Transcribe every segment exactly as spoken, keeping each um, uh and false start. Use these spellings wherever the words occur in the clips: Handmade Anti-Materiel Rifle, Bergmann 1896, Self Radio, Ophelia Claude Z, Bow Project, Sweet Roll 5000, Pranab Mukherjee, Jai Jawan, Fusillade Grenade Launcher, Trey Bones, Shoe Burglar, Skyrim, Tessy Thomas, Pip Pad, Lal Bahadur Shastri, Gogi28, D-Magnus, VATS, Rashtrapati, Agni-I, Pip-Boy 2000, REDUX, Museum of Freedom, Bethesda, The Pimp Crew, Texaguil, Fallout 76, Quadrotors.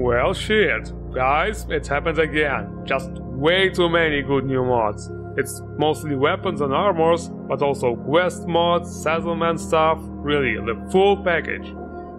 Well shit, guys, it happens again. Just way too many good new mods. It's mostly weapons and armors, but also quest mods, settlement stuff, really the full package.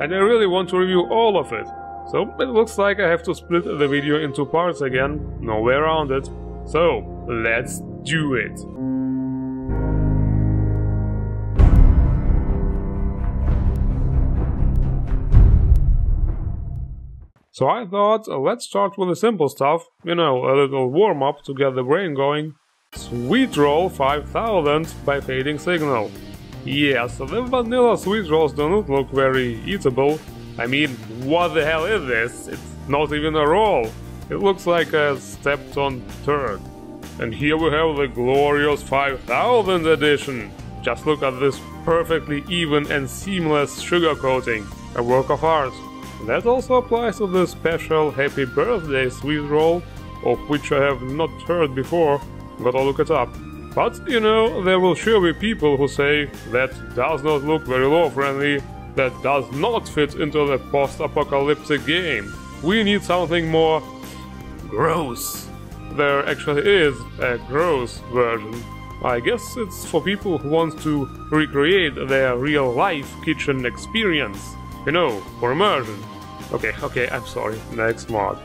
And I really want to review all of it, so it looks like I have to split the video into parts again, no way around it. So let's do it! So I thought, let's start with the simple stuff, you know, a little warm-up to get the brain going. Sweet Roll five thousand by Fading Signal. Yes, the vanilla sweet rolls do not look very eatable. I mean, what the hell is this? It's not even a roll. It looks like a stepped-on turd. And here we have the glorious five thousand edition. Just look at this perfectly even and seamless sugar coating. A work of art. That also applies to the special Happy Birthday sweet roll, of which I have not heard before, gotta look it up. But, you know, there will sure be people who say, that does not look very lore-friendly, that does not fit into the post-apocalyptic game. We need something more gross. There actually is a gross version. I guess it's for people who want to recreate their real-life kitchen experience. You know, for immersion. Okay, okay, I'm sorry. Next mod.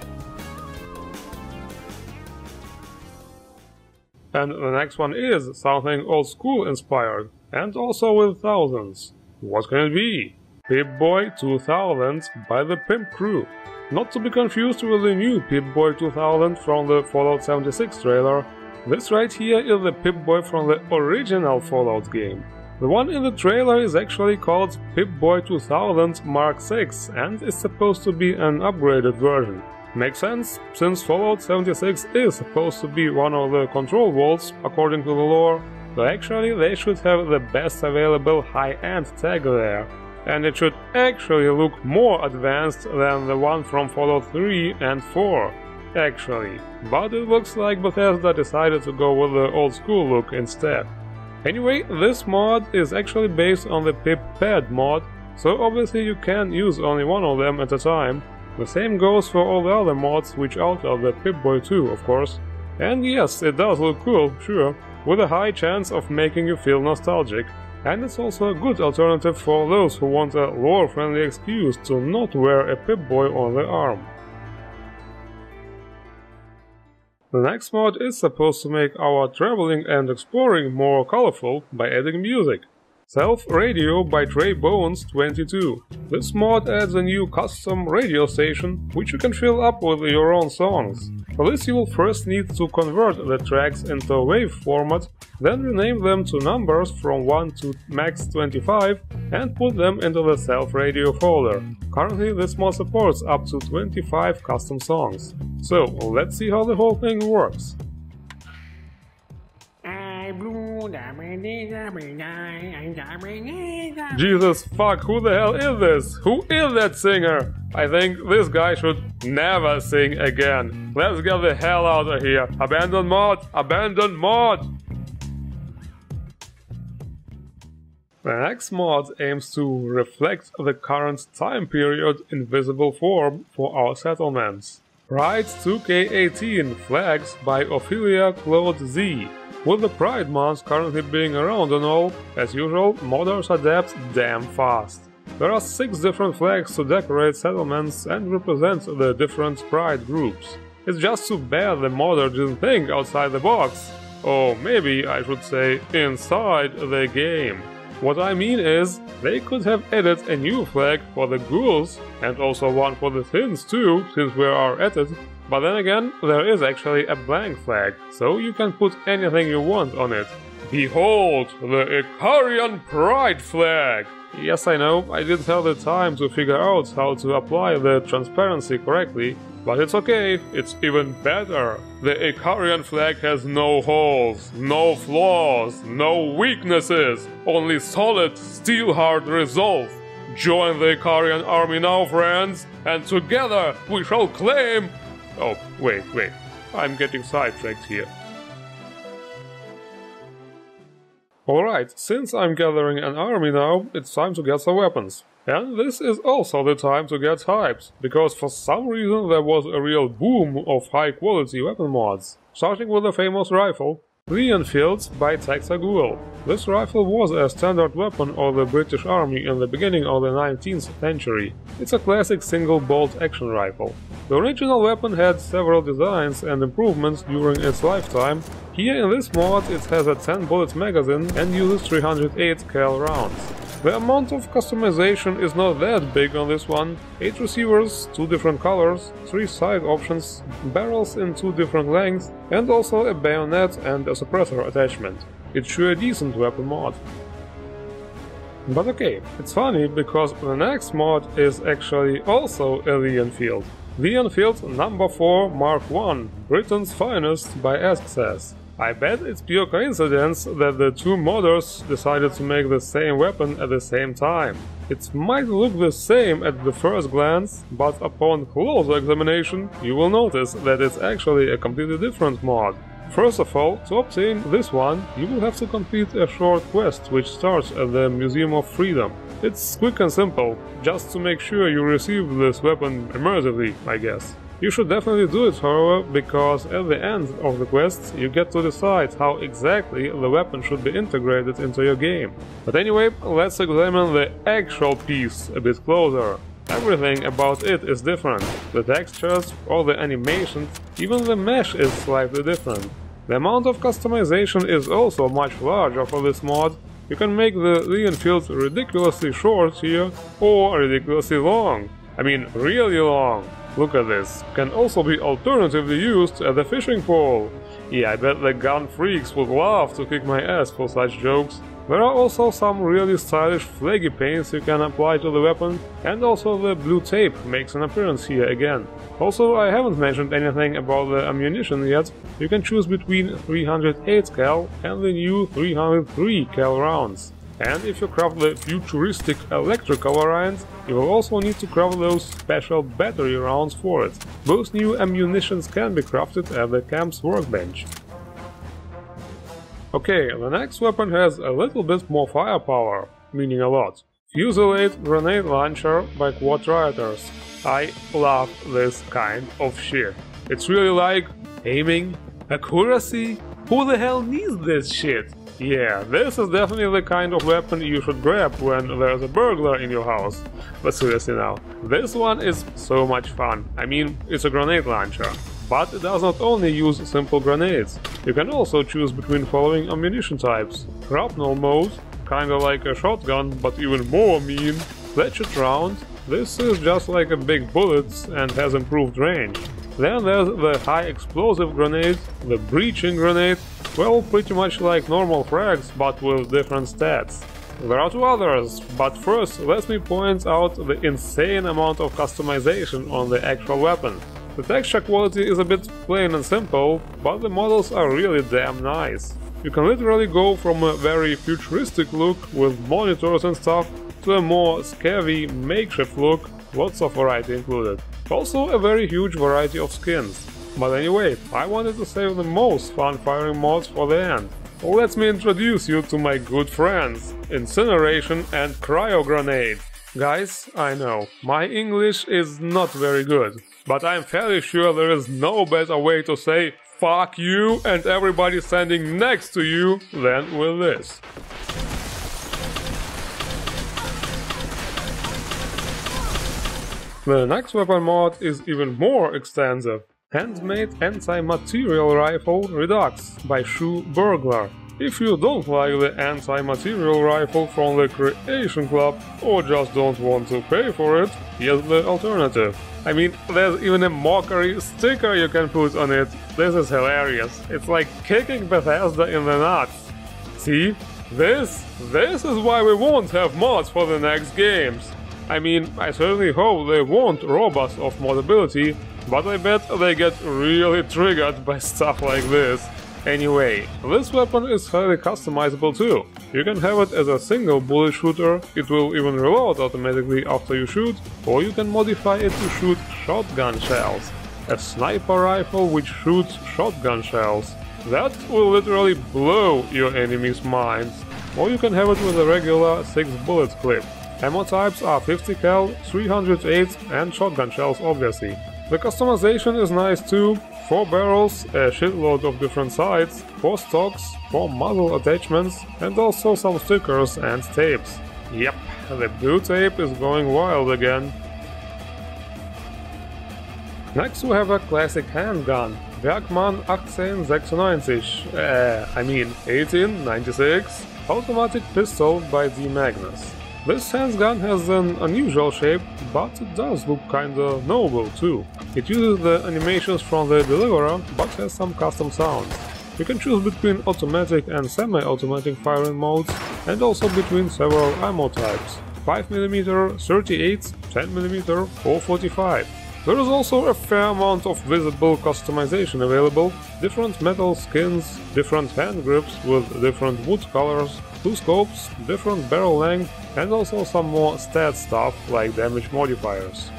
And the next one is something old school inspired, and also with thousands. What can it be? Pip-Boy two thousand by The Pimp Crew. Not to be confused with the new Pip-Boy two thousand from the Fallout seventy-six trailer. This right here is the Pip-Boy from the original Fallout game. The one in the trailer is actually called Pip-Boy two thousand Mark six and is supposed to be an upgraded version. Makes sense, since Fallout seventy-six is supposed to be one of the control vaults, according to the lore, so actually they should have the best available high-end tech there. And it should actually look more advanced than the one from Fallout three and four, actually. But it looks like Bethesda decided to go with the old school look instead. Anyway, this mod is actually based on the Pip Pad mod, so obviously you can use only one of them at a time. The same goes for all the other mods which outlaw the Pip-Boy two, of course. And yes, it does look cool, sure, with a high chance of making you feel nostalgic. And it's also a good alternative for those who want a lore-friendly excuse to not wear a Pip-Boy on the arm. The next mod is supposed to make our traveling and exploring more colorful by adding music. Self Radio by Trey Bones twenty-two. This mod adds a new custom radio station, which you can fill up with your own songs. For this you will first need to convert the tracks into wave format, then rename them to numbers from one to max twenty-five and put them into the Self Radio folder. Currently this mod supports up to twenty-five custom songs. So, let's see how the whole thing works. Jesus fuck, who the hell is this? Who is that singer? I think this guy should never sing again. Let's get the hell out of here. Abandon mod! Abandon mod! The next mod aims to reflect the current time period in visible form for our settlements. Pride two K eighteen Flags by Ophelia Claude Z. With the Pride month currently being around and all, as usual, modders adapt damn fast. There are six different flags to decorate settlements and represent the different Pride groups. It's just too bad the modder didn't think outside the box. Or maybe I should say inside the game. What I mean is, they could have added a new flag for the ghouls, and also one for the thins too, since we are at it, but then again, there is actually a blank flag, so you can put anything you want on it. Behold, the Icarian Pride flag! Yes, I know, I didn't have the time to figure out how to apply the transparency correctly, but it's okay, it's even better. The Icarian flag has no holes, no flaws, no weaknesses, only solid, steel-hard resolve. Join the Icarian army now, friends, and together we shall claim... Oh, wait, wait, I'm getting sidetracked here. Alright, since I'm gathering an army now, it's time to get some weapons. And this is also the time to get hyped, because for some reason there was a real boom of high-quality weapon mods, starting with the famous rifle Lee-Enfield by Texaguil. This rifle was a standard weapon of the British Army in the beginning of the nineteenth century. It's a classic single-bolt action rifle. The original weapon had several designs and improvements during its lifetime. Here in this mod it has a ten bullet magazine and uses three hundred eight cal rounds. The amount of customization is not that big on this one. eight receivers, two different colors, three side options, barrels in two different lengths, and also a bayonet and a suppressor attachment. It's sure a decent weapon mod. But okay, it's funny because the next mod is actually also a Lee-Enfield. Lee-Enfield number four Mark one, Britain's Finest by S S S. I bet it's pure coincidence that the two modders decided to make the same weapon at the same time. It might look the same at the first glance, but upon closer examination you will notice that it's actually a completely different mod. First of all, to obtain this one, you will have to complete a short quest which starts at the Museum of Freedom. It's quick and simple, just to make sure you receive this weapon immersively, I guess. You should definitely do it, however, because at the end of the quest you get to decide how exactly the weapon should be integrated into your game. But anyway, let's examine the actual piece a bit closer. Everything about it is different. The textures, all the animations, even the mesh is slightly different. The amount of customization is also much larger for this mod. You can make the Lee-Enfield ridiculously short here, or ridiculously long. I mean, really long. Look at this, can also be alternatively used at the fishing pole. Yeah, I bet the gun freaks would love to kick my ass for such jokes. There are also some really stylish flaggy paints you can apply to the weapon, and also the blue tape makes an appearance here again. Also, I haven't mentioned anything about the ammunition yet. You can choose between three hundred eight cal and the new three hundred three cal rounds. And if you craft the futuristic electrical variant, you will also need to craft those special battery rounds for it. Both new ammunitions can be crafted at the camp's workbench. Okay, the next weapon has a little bit more firepower, meaning a lot. Fusillade Grenade Launcher by Quadrotors. I love this kind of shit. It's really like aiming, accuracy. Who the hell needs this shit? Yeah, this is definitely the kind of weapon you should grab when there's a burglar in your house. But seriously now, this one is so much fun. I mean, it's a grenade launcher. But it does not only use simple grenades. You can also choose between following ammunition types. Shrapnel mode, kinda like a shotgun but even more mean. Fletched round, this is just like a big bullet and has improved range. Then there's the high explosive grenade, the breaching grenade. Well, pretty much like normal frags, but with different stats. There are two others, but first let me point out the insane amount of customization on the actual weapon. The texture quality is a bit plain and simple, but the models are really damn nice. You can literally go from a very futuristic look with monitors and stuff to a more scavvy makeshift look, lots of variety included. Also a very huge variety of skins. But anyway, I wanted to save the most fun firing mods for the end. Let me introduce you to my good friends, Incineration and Cryogrenade. Guys, I know, my English is not very good, but I'm fairly sure there is no better way to say fuck you and everybody standing next to you than with this. The next weapon mod is even more extensive. Handmade Anti-Materiel Rifle Redux by Shoe Burglar. If you don't like the anti-materiel rifle from the Creation Club or just don't want to pay for it, here's the alternative. I mean, there's even a mockery sticker you can put on it. This is hilarious. It's like kicking Bethesda in the nuts. See? This? This is why we won't have mods for the next games. I mean, I certainly hope they won't rob us of modability, but I bet they get really triggered by stuff like this. Anyway, this weapon is highly customizable too. You can have it as a single bullet shooter, it will even reload automatically after you shoot, or you can modify it to shoot shotgun shells. A sniper rifle which shoots shotgun shells. That will literally blow your enemy's minds. Or you can have it with a regular six bullet clip. Ammo types are fifty cal, three hundred eight and shotgun shells obviously. The customization is nice too, four barrels, a shitload of different sides, four stocks, four muzzle attachments and also some stickers and tapes. Yep, the blue tape is going wild again. Next we have a classic handgun, Bergmann eighteen ninety-six, uh, I mean eighteen ninety-six, automatic pistol by D-Magnus. This handgun has an unusual shape, but it does look kinda noble too. It uses the animations from the Deliverer, but has some custom sounds. You can choose between automatic and semi-automatic firing modes, and also between several ammo types, five millimeter, thirty-eight, ten millimeter or forty-five. There is also a fair amount of visible customization available, different metal skins, different hand grips with different wood colors, two scopes, different barrel length and also some more stat stuff like damage modifiers.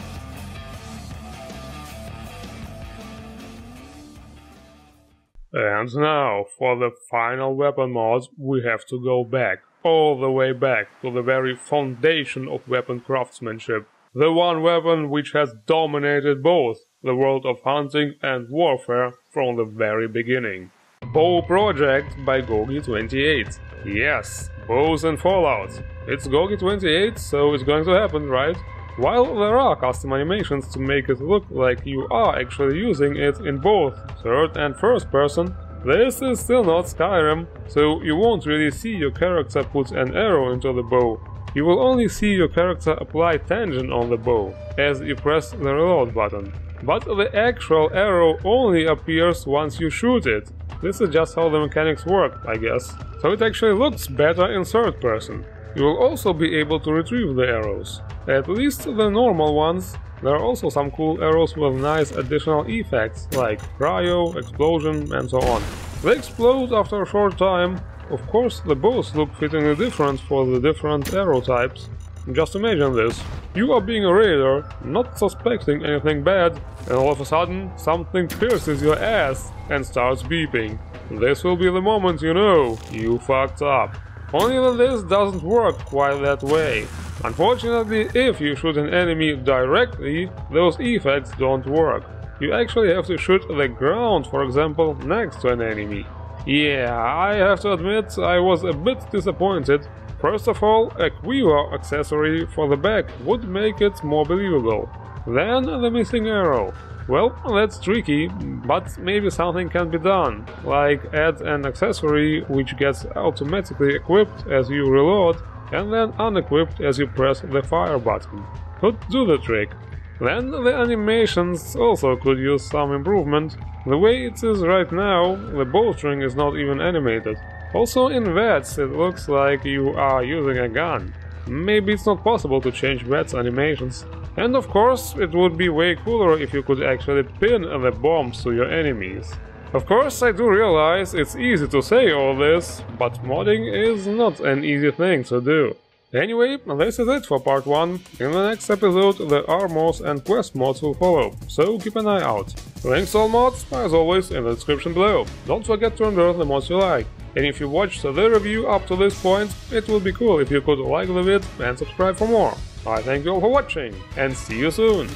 And now for the final weapon mod we have to go back, all the way back to the very foundation of weapon craftsmanship. The one weapon which has dominated both the world of hunting and warfare from the very beginning. Bow Project by Gogi twenty-eight. Yes, bows in Fallout. It's Gogi twenty-eight, so it's going to happen, right? While there are custom animations to make it look like you are actually using it in both third and first person, this is still not Skyrim, so you won't really see your character put an arrow into the bow. You will only see your character apply tangent on the bow, as you press the reload button. But the actual arrow only appears once you shoot it. This is just how the mechanics work, I guess. So it actually looks better in third person. You will also be able to retrieve the arrows. At least the normal ones. There are also some cool arrows with nice additional effects, like cryo, explosion and so on. They explode after a short time. Of course, the bows look fittingly different for the different arrow types. Just imagine this. You are being a raider, not suspecting anything bad, and all of a sudden something pierces your ass and starts beeping. This will be the moment you know you fucked up. Only that this doesn't work quite that way. Unfortunately, if you shoot an enemy directly, those effects don't work. You actually have to shoot the ground, for example, next to an enemy. Yeah, I have to admit, I was a bit disappointed. First of all, a quiver accessory for the back would make it more believable. Then the missing arrow. Well, that's tricky, but maybe something can be done. Like add an accessory which gets automatically equipped as you reload and then unequipped as you press the fire button. Could do the trick. Then the animations also could use some improvement. The way it is right now, the bowstring is not even animated. Also in V E Ts it looks like you are using a gun. Maybe it's not possible to change V E Ts animations. And of course, it would be way cooler if you could actually pin the bombs to your enemies. Of course, I do realize it's easy to say all this, but modding is not an easy thing to do. Anyway, this is it for part one. In the next episode the armors and quest mods will follow, so keep an eye out. Links to all mods, as always, in the description below. Don't forget to render the mods you like. And if you watched the review up to this point, it would be cool if you could like the vid and subscribe for more. I thank you all for watching, and see you soon!